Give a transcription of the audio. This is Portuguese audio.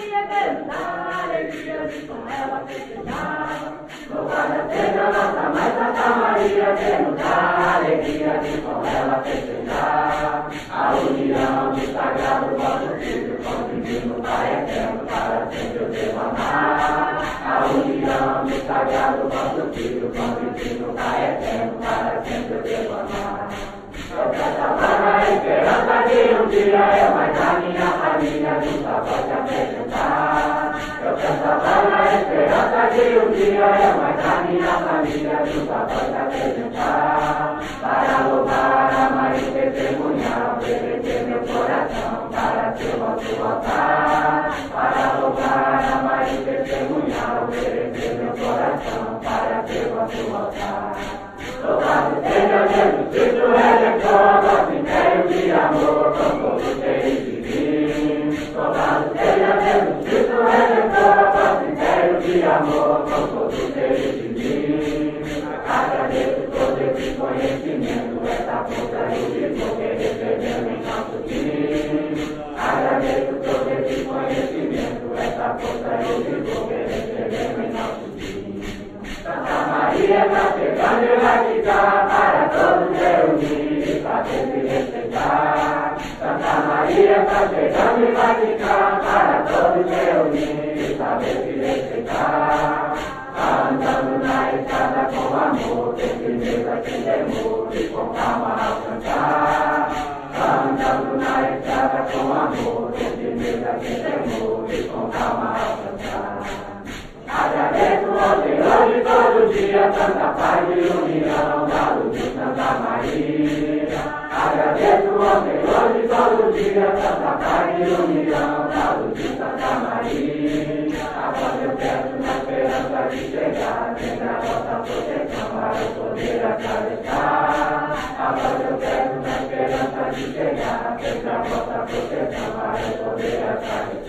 Maria cantar, alegria de com ela festejar. Louvada seja a nossa mãe Santa Maria que nos dá alegria de com ela festejar. A união do sagrado vosso Filho com o divino Pai eterno para sempre o devo amar. A união do sagrado vosso Filho com o divino Pai eterno para sempre o devo amar. A esperança de um dia é mais a minha família nunca vai se apresentar. Eu canto a palavra, a esperança de um dia é mais a minha família nunca vai se apresentar. Para louvar, amar e testemunhar, oferecer meu coração para ser vosso altar. Para louvar, amar e testemunhar, oferecer meu coração para ser vosso altar. Louvado seja Jesus Cristo, redentor, vosso império de amor, com todos tereis de vir. Louvado seja Jesus Cristo, redentor, vosso império de amor, com todos tereis de vir. Agradeço todo esse conhecimento, essa força e vigor que recebemos em nosso fim. Agradeço todo esse conhecimento, essa força e vigor que recebemos em nosso fim. Santa Maria está chegando e vai ficar para todos reunir e saber se respeitar. Santa Maria está chegando e vai ficar para todos reunir e saber se respeitar. Tá andando na estrada com amor, tem firmeza, sem temor e com calma ao cantar. Tá andando na estrada com amor, tem firmeza, sem temor e com calma ao cantar. Agradeço ao Senhor de todo dia, Santa Paz e união da luz de Santa Maria. Agradeço ao Senhor de todo dia, Santa Paz e união da luz de Santa Maria. Agora eu peço na esperança de chegar, sempre a vossa proteção para eu poder atravessar. Agora eu peço na esperança de chegar, sempre a vossa proteção para eu poder atravessar.